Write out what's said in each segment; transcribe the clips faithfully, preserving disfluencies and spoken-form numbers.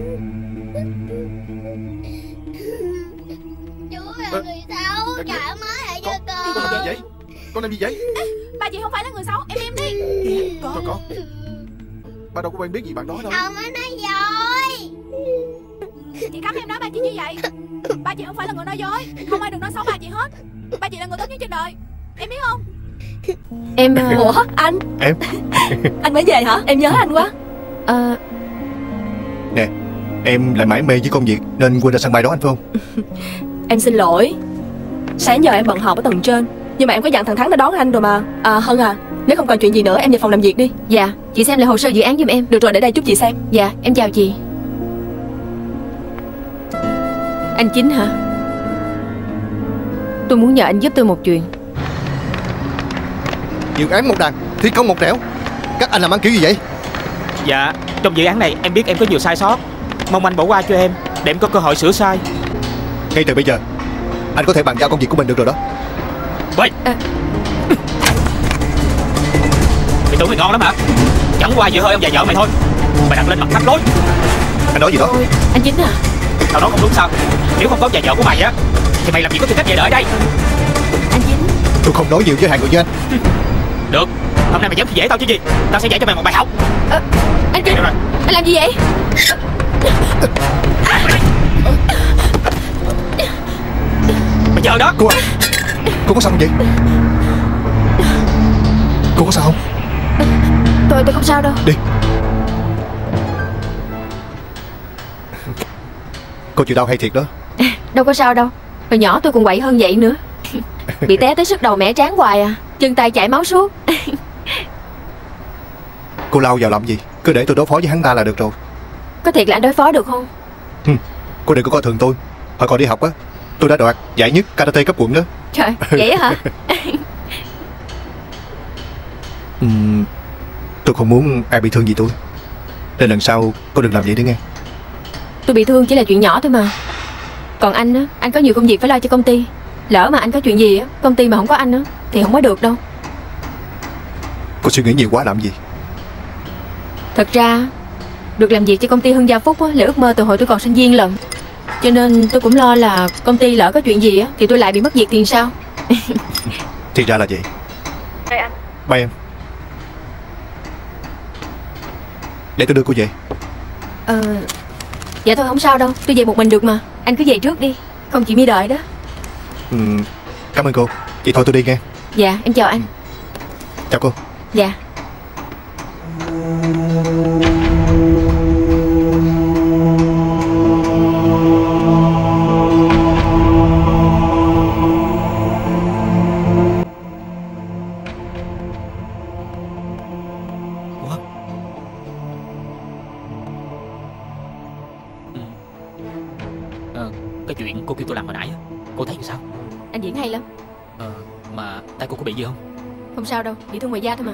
Dạ má lại cho con. Con làm gì vậy? Con làm gì vậy? Ê, bà chị không phải là người xấu, em im đi. Dạ, con. Thôi con, bà đâu có quen biết gì bạn đó đâu. Ông ấy nói dối. Chị cấm em nói ba chị như vậy. Ba chị không phải là người nói dối. Không ai đừng nói xấu ba chị hết. Ba chị là người tốt nhất trên đời, em biết không? Em... Ủa anh? Em anh mới về hả? Em nhớ anh quá. Ờ à... Nè, em lại mãi mê với công việc nên quên ra sân bay đó anh phải không? Em xin lỗi. Sáng giờ em bận họp ở tầng trên, nhưng mà em có dặn thằng Thắng đã đón anh rồi mà. À Hân à, nếu không còn chuyện gì nữa em về phòng làm việc đi. Dạ, chị xem lại hồ sơ dự án giùm em. Được rồi, để đây chút chị xem. Dạ, em chào chị. Anh Chính hả? Tôi muốn nhờ anh giúp tôi một chuyện. Dự án một đàn, thi công một nẻo. Các anh làm ăn kiểu gì vậy? Dạ, trong dự án này em biết em có nhiều sai sót. Mong anh bỏ qua cho em, để em có cơ hội sửa sai. Ngay từ bây giờ anh có thể bàn giao công việc của mình được rồi đó. Bê à. Mày tưởng mày ngon lắm hả? Chẳng qua vừa hơi ông già vợ mày thôi. Mày đặt lên mặt thấp lối. Anh nói gì đó? Ôi, anh Chính à? Tao nói không đúng sao? Nếu không có già vợ của mày á thì mày làm gì có tư cách về đợi đây. Anh Chính, tôi không nói nhiều với hàng người như anh. Được, hôm nay mày dám khi dễ tao chứ gì. Tao sẽ dạy cho mày một bài học. à, Anh Chính, anh làm gì vậy? à. Giờ đó cô, cô có sao không vậy? Cô có sao không? Tôi tôi không sao đâu. Đi. Cô chịu đau hay thiệt đó. Đâu có sao đâu. Hồi nhỏ tôi còn quậy hơn vậy nữa. Bị té tới sức đầu mẻ trán hoài à. Chân tay chảy máu suốt. Cô lao vào làm gì? Cứ để tôi đối phó với hắn ta là được rồi. Có thiệt là anh đối phó được không? Cô đừng có coi thường tôi. Hồi còn đi học á, tôi đã đoạt giải nhất karate cấp quận đó. Trời, vậy hả? uhm, Tôi không muốn ai bị thương gì tôi, nên lần sau cô đừng làm vậy nữa nghe. Tôi bị thương chỉ là chuyện nhỏ thôi mà. Còn anh á, anh có nhiều công việc phải lo cho công ty. Lỡ mà anh có chuyện gì á, công ty mà không có anh á thì không có được đâu. Cô suy nghĩ nhiều quá làm gì? Thật ra được làm việc cho công ty Hưng Gia Phúc á, là ước mơ từ hồi tôi còn sinh viên lần. Cho nên tôi cũng lo là công ty lỡ có chuyện gì á thì tôi lại bị mất việc tiền sao. Thì ra là vậy. Đây anh. Bye em. Để tôi đưa cô về. Ờ Dạ thôi không sao đâu, tôi về một mình được mà. Anh cứ về trước đi, không chị Mi đợi đó. ừ, Cảm ơn cô. Vậy thôi tôi đi nghe. Dạ em chào anh. Chào cô. Dạ. Sao đâu, bị thương ngoài da thôi mà.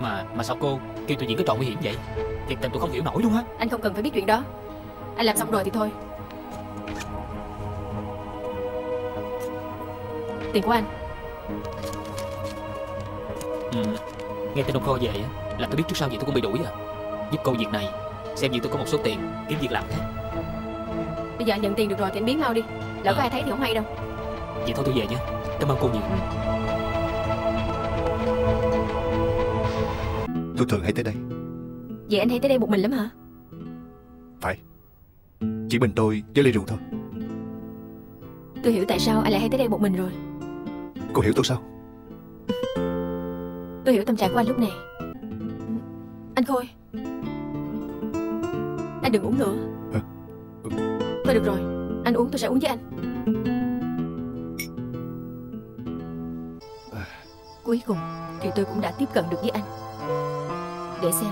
Mà mà sao cô kêu tôi diễn cái trò nguy hiểm vậy? Thiệt tình tôi không hiểu nổi luôn á. Anh không cần phải biết chuyện đó. Anh làm xong rồi thì thôi. Tiền của anh. Ừ, nghe tin ông Kho về là tôi biết trước sau gì tôi cũng bị đuổi à. Giúp cô việc này, xem như tôi có một số tiền kiếm việc làm. Bây giờ anh nhận tiền được rồi thì anh biến mau đi. Lỡ à. có ai thấy thì không hay đâu. Vậy thôi tôi về nha. Cảm ơn cô nhiều. Tôi thường hay tới đây. Vậy anh hay tới đây một mình lắm hả? Phải, chỉ mình tôi với ly rượu thôi. Tôi hiểu tại sao anh lại hay tới đây một mình rồi. Cô hiểu tôi sao? Tôi hiểu tâm trạng của anh lúc này. Anh Khôi, anh đừng uống nữa. Hả? Thôi được rồi, anh uống tôi sẽ uống với anh. Cuối cùng thì tôi cũng đã tiếp cận được với anh. Để xem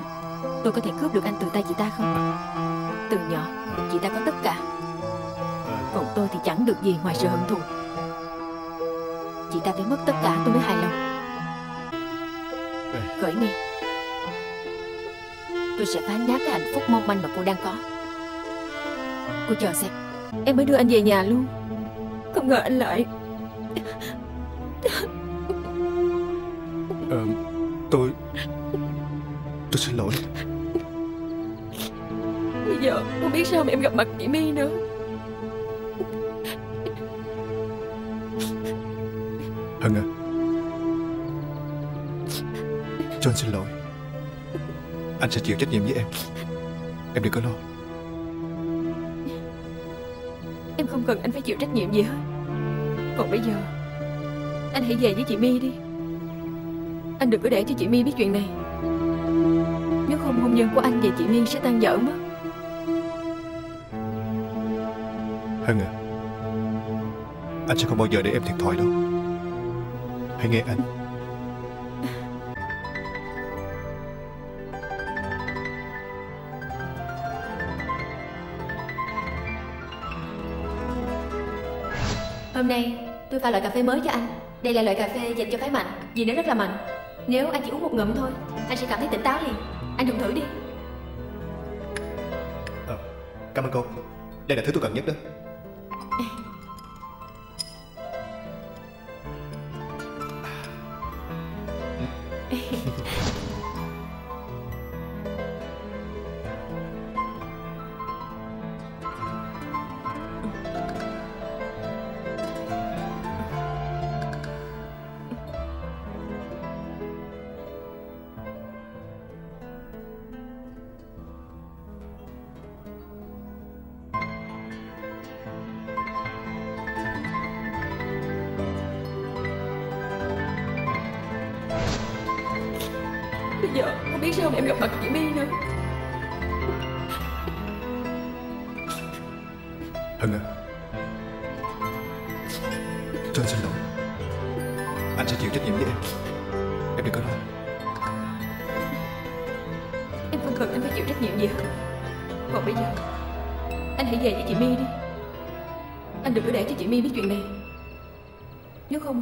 tôi có thể cướp được anh từ tay chị ta không. Từ nhỏ chị ta có tất cả, còn tôi thì chẳng được gì ngoài sự hận thù. Chị ta phải mất tất cả tôi mới hài lòng. Khởi Mi, tôi sẽ phá nát cái hạnh phúc mong manh mà cô đang có. Cô chờ xem, em mới đưa anh về nhà luôn. Không ngờ anh lại... Ờ, tôi... tôi xin lỗi. giờ không biết sao mà em gặp mặt chị My nữa. Hưng à, John xin lỗi. Anh sẽ chịu trách nhiệm với em. Em đừng có lo. Em không cần anh phải chịu trách nhiệm gì hết. Còn bây giờ anh hãy về với chị My đi. Anh đừng có để cho chị My biết chuyện này. Nếu không, hôn nhân của anh và chị My sẽ tan dở mất. Hưng à, anh sẽ không bao giờ để em thiệt thòi đâu. Hãy nghe anh. Hôm nay tôi pha loại cà phê mới cho anh. Đây là loại cà phê dành cho phái mạnh, vì nó rất là mạnh. Nếu anh chỉ uống một ngụm thôi, anh sẽ cảm thấy tỉnh táo liền. Anh dùng thử đi. Ờ, cảm ơn cô. Đây là thứ tôi cần nhất đó.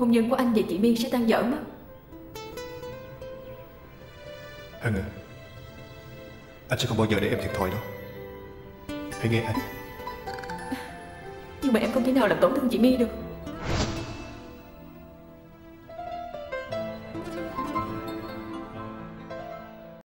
Hôn nhân của anh và chị My sẽ tan vỡ mất. Hưng à, anh sẽ không bao giờ để em thiệt thòi đâu. Hãy nghe anh. Nhưng mà em không thể nào làm tổn thương chị My được.